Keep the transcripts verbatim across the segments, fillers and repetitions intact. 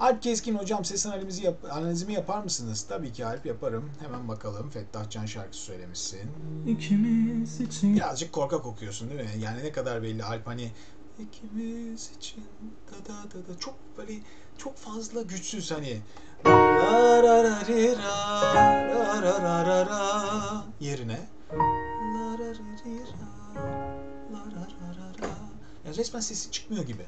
Alp Keskin hocam, ses analizi yap analizimi yapar mısınız? Tabii ki Alp, yaparım. Hemen bakalım. Fettah Can şarkısı söylemişsin. İkimiz için. Birazcık korkak okuyorsun değil mi? Yani ne kadar belli Alp, hani ikimiz için da da da da, çok böyle çok fazla güçsüz hani. La ra ra ri ra ra ra ra ra ra yerine la ra ri ra la ra ra ra. Yani resmen sesi çıkmıyor gibi.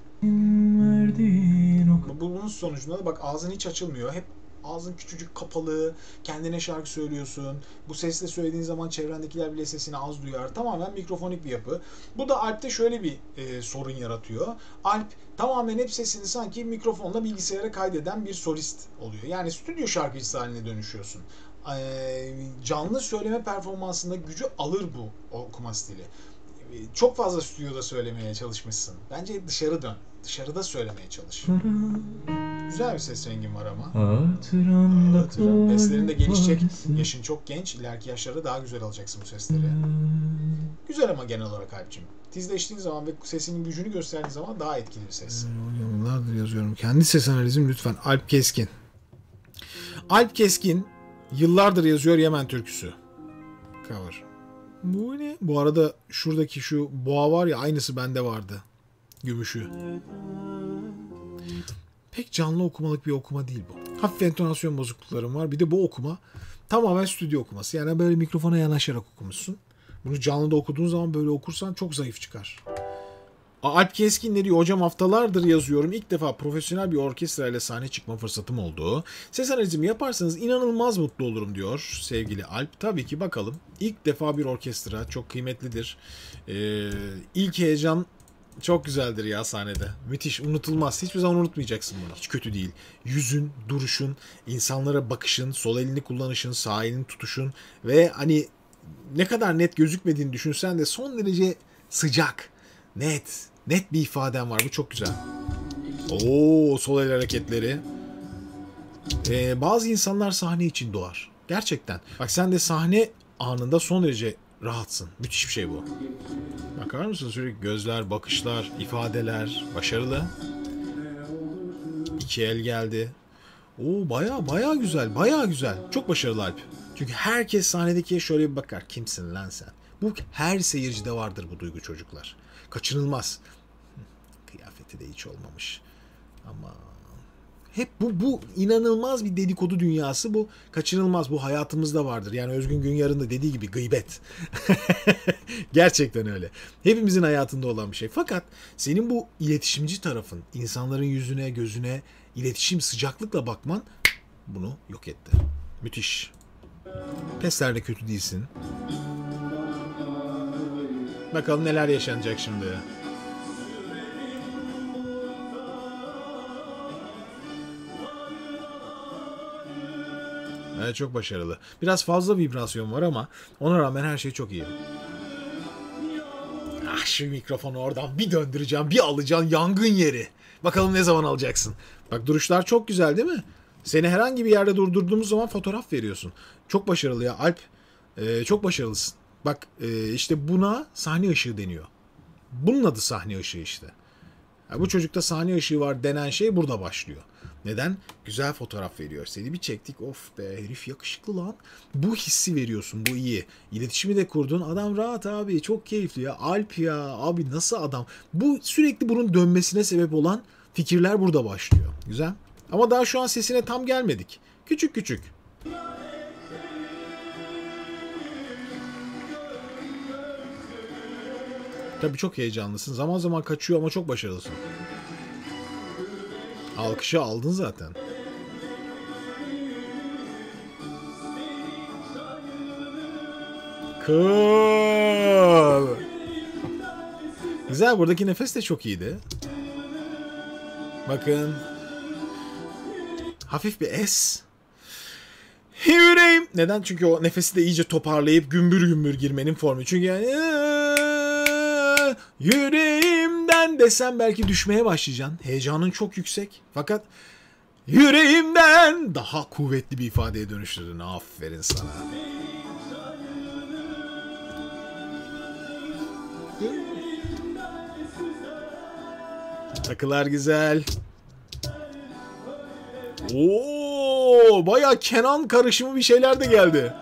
Bunun sonucunda da bak ağzın hiç açılmıyor. Hep ağzın küçücük kapalı, kendine şarkı söylüyorsun. Bu sesle söylediğin zaman çevrendekiler bile sesini az duyar. Tamamen mikrofonik bir yapı. Bu da Alp'te şöyle bir e, sorun yaratıyor. Alp tamamen hep sesini sanki mikrofonla bilgisayara kaydeden bir solist oluyor. Yani stüdyo şarkıcısı haline dönüşüyorsun. E, canlı söyleme performansında gücü alır bu okuma stili. Çok fazla stüdyoda söylemeye çalışmışsın. Bence dışarı dön. Dışarıda söylemeye çalış. Güzel bir ses rengin var ama. Hatıram. Seslerin de gelişecek. Yaşın çok genç. İleriki yaşlarda daha güzel alacaksın bu sesleri. Güzel ama genel olarak Alp'cim. Tizleştiğin zaman ve sesinin gücünü gösterdiğin zaman daha etkili bir ses. Yıllardır yazıyorum. Kendi ses analizim lütfen. Alp Keskin. Alp Keskin yıllardır yazıyor Yemen türküsü. Cover. Bu ne? Bu arada şuradaki şu boğa var ya, aynısı bende vardı. Gümüşü. Pek canlı okumalık bir okuma değil bu. Hafif entonasyon bozukluklarım var. Bir de bu okuma tamamen stüdyo okuması. Yani böyle mikrofona yanaşarak okumuşsun. Bunu canlıda okuduğun zaman böyle okursan çok zayıf çıkar. Alp Keskin ne diyor? Hocam haftalardır yazıyorum. İlk defa profesyonel bir orkestra ile sahne çıkma fırsatım oldu. Ses analizimi yaparsanız inanılmaz mutlu olurum diyor sevgili Alp. Tabii ki, bakalım. İlk defa bir orkestra çok kıymetlidir. Ee, ilk heyecan çok güzeldir ya sahnede. Müthiş, unutulmaz. Hiçbir zaman unutmayacaksın bunu. Hiç kötü değil. Yüzün, duruşun, insanlara bakışın, sol elini kullanışın, sağ elini tutuşun ve hani ne kadar net gözükmediğini düşünsen de son derece sıcak, net, net bir ifaden var. Bu çok güzel. Oo, sol el hareketleri. Ee, bazı insanlar sahne için doğar. Gerçekten. Bak sen de sahne anında son derece rahatsın. Müthiş bir şey bu. Bakar mısın? Sürekli gözler, bakışlar, ifadeler. Başarılı. İki el geldi. Oo, baya baya güzel. Baya güzel. Çok başarılı Alp. Çünkü herkes sahnedeki şöyle bir bakar. Kimsin lan sen? Bu her seyircide vardır bu duygu çocuklar. Kaçınılmaz. Kıyafeti de hiç olmamış. Ama hep bu bu inanılmaz bir dedikodu dünyası bu. Kaçınılmaz, bu hayatımızda vardır. Yani Özgün Günyar'ın da dediği gibi gıybet. Gerçekten öyle. Hepimizin hayatında olan bir şey. Fakat senin bu iletişimci tarafın, insanların yüzüne, gözüne iletişim sıcaklıkla bakman bunu yok etti. Müthiş. Peslerde kötü değilsin. Bakalım neler yaşanacak şimdi. Evet, çok başarılı. Biraz fazla vibrasyon var ama ona rağmen her şey çok iyi. Ah, şu mikrofonu oradan bir döndüreceğim, bir alacağım, yangın yeri. Bakalım ne zaman alacaksın. Bak duruşlar çok güzel değil mi? Seni herhangi bir yerde durdurduğumuz zaman fotoğraf veriyorsun. Çok başarılı ya Alp. Ee, çok başarılısın. Bak işte buna sahne ışığı deniyor. Bunun adı sahne ışığı işte. Yani bu çocukta sahne ışığı var denen şey burada başlıyor. Neden? Güzel fotoğraf veriyor. Seni bir çektik. Of be herif yakışıklı lan. Bu hissi veriyorsun. Bu iyi. İletişimi de kurdun. Adam rahat abi. Çok keyifli ya. Alp ya. Abi nasıl adam? Bu sürekli bunun dönmesine sebep olan fikirler burada başlıyor. Güzel. Ama daha şu an sesine tam gelmedik. Küçük küçük. Tabii çok heyecanlısın. Zaman zaman kaçıyor ama çok başarılısın. Alkışı aldın zaten. Cool. Güzel, buradaki nefes de çok iyiydi. Bakın. Hafif bir es. Yüreğim. Neden? Çünkü o nefesi de iyice toparlayıp gümbür gümbür girmenin formu. Çünkü yani... Yüreğimden desem belki düşmeye başlayacaksın. Heyecanın çok yüksek. Fakat yüreğimden daha kuvvetli bir ifadeye dönüştürdün. Aferin sana. Takılar güzel. Oo, bayağı Kenan karışımı bir şeyler de geldi.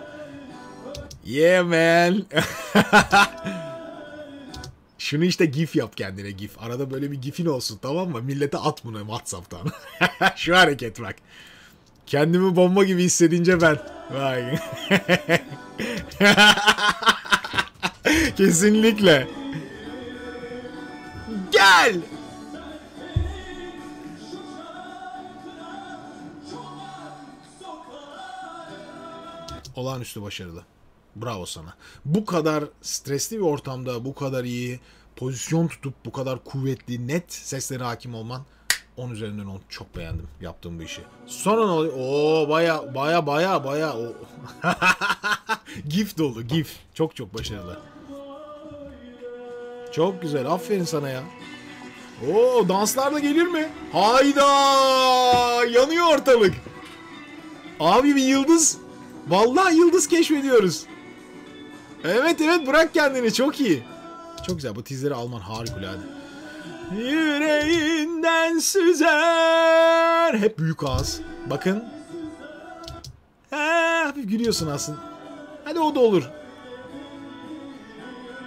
Yeah man. Şunu işte gif yap kendine, gif. Arada böyle bir gifin olsun, tamam mı? Millete at bunu WhatsApp'tan. Şu hareket bak. Kendimi bomba gibi hissedince ben. Vay. Kesinlikle. Gel. Olağanüstü başarılı. Bravo sana. Bu kadar stresli bir ortamda bu kadar iyi pozisyon tutup bu kadar kuvvetli, net seslere hakim olman, on üzerinden on, çok beğendim yaptığım bu işi. Sonra ne oluyor? Oo baya baya baya baya o. Gif dolu, gif. Çok çok başarılı. Çok güzel. Aferin sana ya. Oo, danslar da gelir mi? Hayda! Yanıyor ortalık. Abi bir yıldız. Vallahi yıldız keşfediyoruz. Evet evet, bırak kendini, çok iyi. Çok güzel, bu tizleri alman harikulade. Yüreğinden süzer. Hep büyük ağız. Bakın. Ha, hafif gülüyorsun aslında. Hadi o da olur.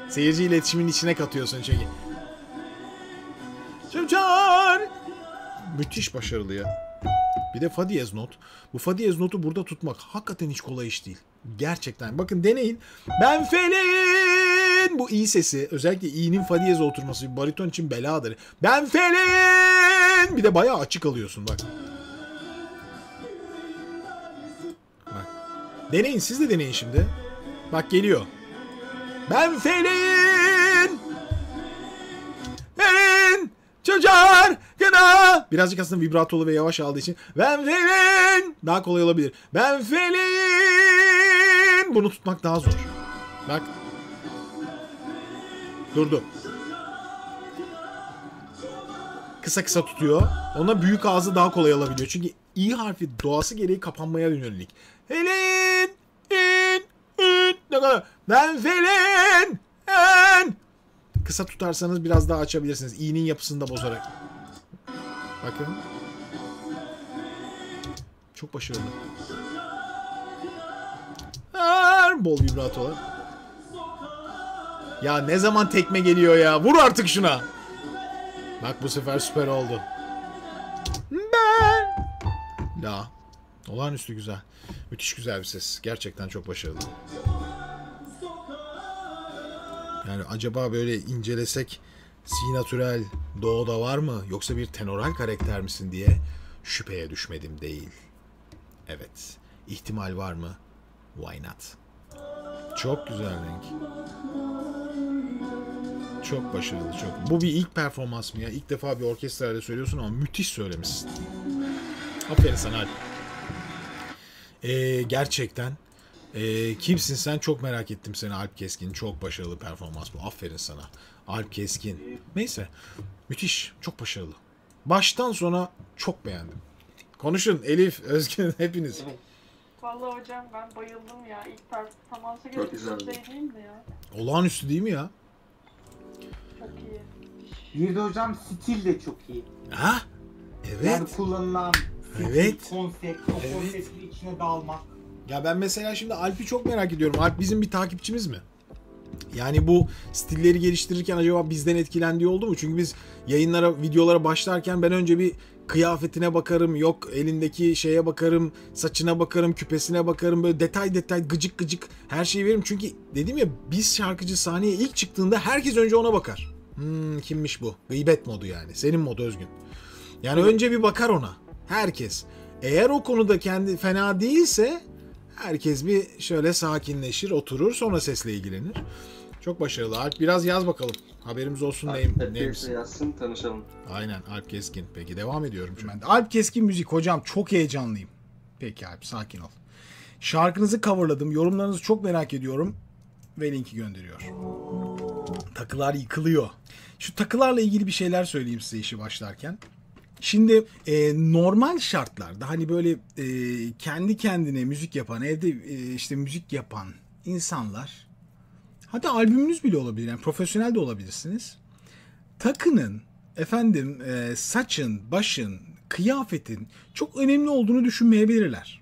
Seyirci iletişimin içine katıyorsun çünkü. Çocuklar. Müthiş başarılı ya. Bir de fa diyez not. Bu fa diyez notu burada tutmak hakikaten hiç kolay iş değil. Gerçekten. Bakın deneyin. Ben feleğin. Bu i sesi. Özellikle i'nin fa diyeze oturması bir bariton için beladır. Ben feleğin. Bir de bayağı açık alıyorsun bak. Bak. Deneyin. Siz de deneyin şimdi. Bak geliyor. Ben feleğin. Feleğin. Çocar gına. Birazcık aslında vibratolu ve yavaş aldığı için ben feleğin daha kolay olabilir. Ben feleğin. Bunu tutmak daha zor. Bak. Durdu. Kısa kısa tutuyor. Ona büyük ağzı daha kolay alabiliyor. Çünkü i harfi doğası gereği kapanmaya yönelik. Feleğin. Ne kadar? Ben feleğin. Kısa tutarsanız biraz daha açabilirsiniz. İ'nin yapısını da bozarak. Bakın. Çok başarılı. Aa, bol vibratolar. Ya ne zaman tekme geliyor ya? Vur artık şuna. Bak bu sefer süper oldu. Ben. La. Olağanüstü güzel. Müthiş güzel bir ses. Gerçekten çok başarılı. Yani acaba böyle incelesek sinatürel doğuda var mı yoksa bir tenoral karakter misin diye şüpheye düşmedim değil. Evet. İhtimal var mı? Why not? Çok güzel renk. Çok başarılı, çok. Bu bir ilk performans mı ya? İlk defa bir orkestrayla söylüyorsun ama müthiş söylemişsin. Aferin sana Alp. Ee, gerçekten. E, kimsin sen? Çok merak ettim seni Alp Keskin. Çok başarılı performans bu. Aferin sana. Alp Keskin. Neyse. Müthiş. Çok başarılı. Baştan sona çok beğendim. Konuşun Elif, Özgün, hepiniz. Vallahi hocam ben bayıldım ya. İlk performansa göre üstü değil mi ya? Olağanüstü değil mi ya? Çok iyi. Bir de hocam stil de çok iyi. Ha? Evet. Yani kullanılan stil, evet. Konsept, o evet. Konseptin içine dalmak. Ya ben mesela şimdi Alp'i çok merak ediyorum. Alp bizim bir takipçimiz mi? Yani bu stilleri geliştirirken acaba bizden etkilendiği oldu mu? Çünkü biz yayınlara, videolara başlarken ben önce bir kıyafetine bakarım. Yok elindeki şeye bakarım, saçına bakarım, küpesine bakarım. Böyle detay detay, gıcık gıcık her şeyi veririm. Çünkü dedim ya, biz şarkıcı sahneye ilk çıktığında herkes önce ona bakar. Hmm, kimmiş bu? Gıybet modu yani. Senin modu Özgün. Yani evet. Önce bir bakar ona. Herkes. Eğer o konuda kendi fena değilse... Herkes bir şöyle sakinleşir, oturur, sonra sesle ilgilenir. Çok başarılı. Alp biraz yaz bakalım. Haberimiz olsun neyim. Herkes yazsın, tanışalım. Aynen, Alp Keskin. Peki devam ediyorum. Ben de. Alp Keskin müzik hocam, çok heyecanlıyım. Peki Alp, sakin ol. Şarkınızı coverladım. Yorumlarınızı çok merak ediyorum. Ve linki gönderiyor. Takılar yıkılıyor. Şu takılarla ilgili bir şeyler söyleyeyim size işi başlarken. Şimdi e, normal şartlarda hani böyle e, kendi kendine müzik yapan, evde e, işte müzik yapan insanlar, hatta albümünüz bile olabilir, yani profesyonel de olabilirsiniz. Takının, efendim e, saçın, başın, kıyafetin çok önemli olduğunu düşünmeyebilirler.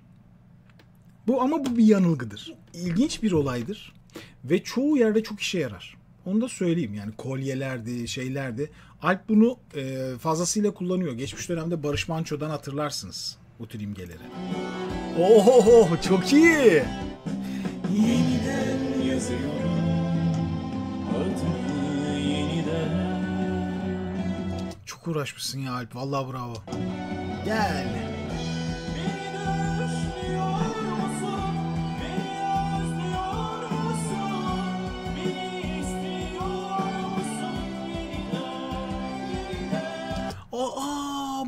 Bu ama bu bir yanılgıdır. İlginç bir olaydır ve çoğu yerde çok işe yarar. Onu da söyleyeyim, yani kolyelerdi, şeylerdi. Alp bunu e, fazlasıyla kullanıyor. Geçmiş dönemde Barış Manço'dan hatırlarsınız bu tür imgeleri. Oho, çok iyi. Yeniden yazıyorum, yeniden. Çok uğraşmışsın ya Alp, vallahi bravo. Gel.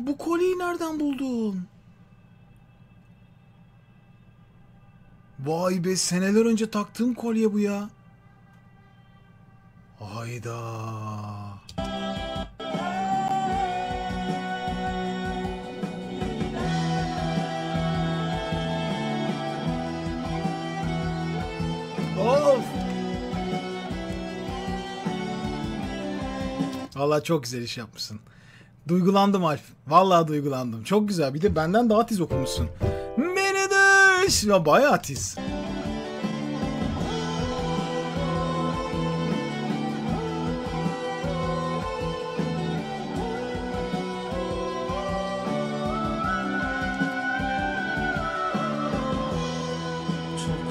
Bu kolyeyi nereden buldun? Vay be, seneler önce taktığım kolye bu ya. Hayda. Of. Vallahi çok güzel iş yapmışsın. Duygulandım Alp. Vallahi duygulandım. Çok güzel. Bir de benden daha tiz okumuşsun. Beni düş. Ya bayağı tiz.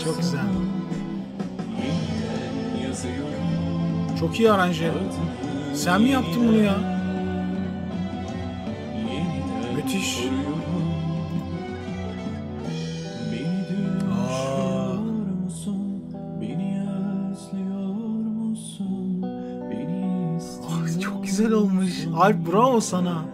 Çok güzel. Çok iyi aranje. Sen mi yaptın bunu ya? Müthiş. Aa. Ay, çok güzel olmuş. Alp, bravo sana.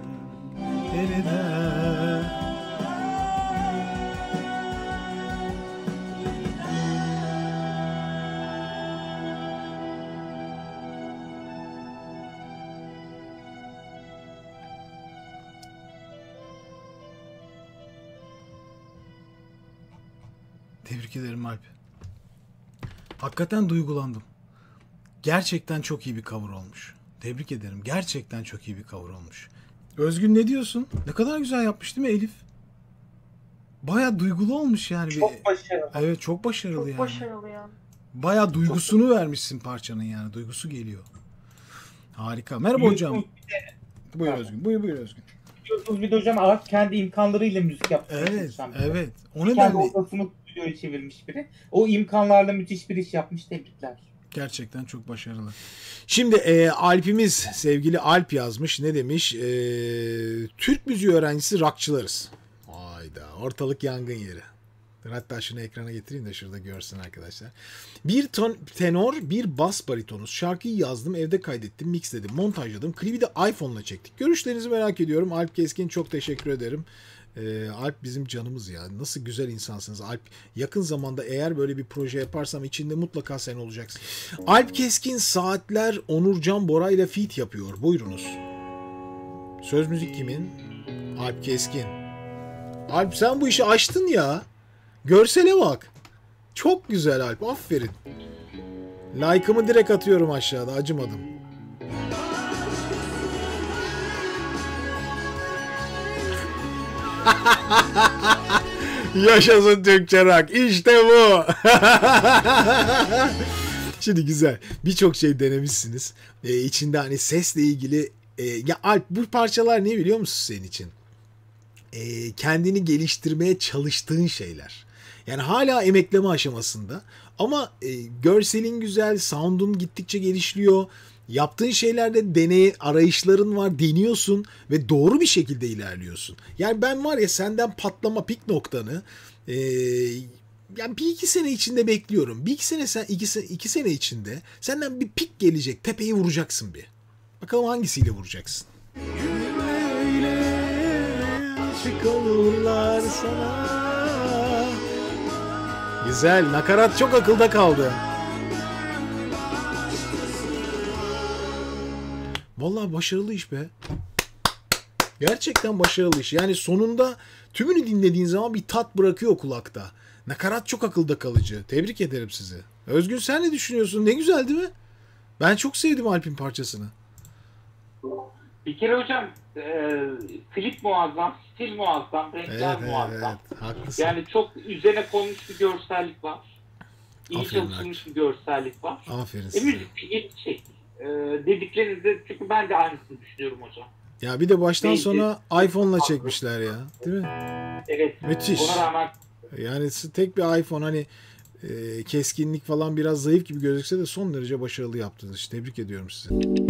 Tebrik ederim Alp. Hakikaten duygulandım. Gerçekten çok iyi bir cover olmuş. Tebrik ederim. Gerçekten çok iyi bir cover olmuş. Özgün, ne diyorsun? Ne kadar güzel yapmış değil mi Elif? Bayağı duygulu olmuş yani. Çok başarılı. Evet, çok başarılı çok yani. Çok başarılı ya. Bayağı duygusunu çok vermişsin parçanın yani. Duygusu geliyor. Harika. Merhaba Büyük hocam. Buyur Özgün. Buyur buyur Özgün. Bir de hocam Alp kendi imkanlarıyla müzik yaptı. Evet, evet. Onu kendi odasını stüdyoya çevirmiş biri. O imkanlarla müthiş bir iş yapmış. Tebrikler. Gerçekten çok başarılı. Şimdi e, Alp'imiz, sevgili Alp yazmış. Ne demiş? E, Türk müziği öğrencisi rockçılarız. Hayda, ortalık yangın yeri. Hatta şunu ekrana getireyim de şurada görsün arkadaşlar. Bir ton, tenor, bir bas baritonuz. Şarkıyı yazdım, evde kaydettim, mixledim, montajladım. Klibi de iPhone'la çektik. Görüşlerinizi merak ediyorum. Alp Keskin, çok teşekkür ederim. Ee, Alp bizim canımız ya. Nasıl güzel insansınız Alp. Yakın zamanda eğer böyle bir proje yaparsam içinde mutlaka sen olacaksın. Alp Keskin saatler Onurcan Bora ile feat yapıyor. Buyurunuz. Söz müzik kimin? Alp Keskin. Alp, sen bu işi açtın ya. Görsele bak. Çok güzel Alp. Aferin. Like'ımı direkt atıyorum aşağıda. Acımadım. Yaşasın Türkçe rock. İşte bu. Şimdi güzel. Birçok şey denemişsiniz. Ee, içinde hani sesle ilgili. E, ya Alp, bu parçalar ne biliyor musun senin için? E, kendini geliştirmeye çalıştığın şeyler. Yani hala emekleme aşamasında ama e, görselin güzel, sound'un gittikçe gelişliyor. Yaptığın şeylerde deney arayışların var, deniyorsun ve doğru bir şekilde ilerliyorsun. Yani ben var ya, senden patlama pik noktanı e, yani bir iki sene içinde bekliyorum. Bir iki sene sen iki, iki sene içinde senden bir pik gelecek, tepeyi vuracaksın bir. Bakalım hangisiyle vuracaksın. Olurlar sana. Güzel. Nakarat çok akılda kaldı. Vallahi başarılı iş be. Gerçekten başarılı iş. Yani sonunda tümünü dinlediğin zaman bir tat bırakıyor kulakta. Nakarat çok akılda kalıcı. Tebrik ederim sizi. Özgün, sen ne düşünüyorsun? Ne güzel değil mi? Ben çok sevdim Alp'in parçasını. Bir kere hocam e, klip muazzam, stil muazzam, renkler evet, muazzam. Evet, yani çok üzerine konmuş bir görsellik var. İyi çalışılmış bir görsellik var. Aferin size. E, müzik bir şey. E, dediklerinizde çünkü ben de aynısını düşünüyorum hocam. Ya bir de baştan Neydi? sona iPhone'la çekmişler ya. Değil mi? Evet. Müthiş. Ona rağmen... Yani tek bir iPhone hani e, keskinlik falan biraz zayıf gibi gözükse de son derece başarılı yaptınız. Tebrik ediyorum sizi.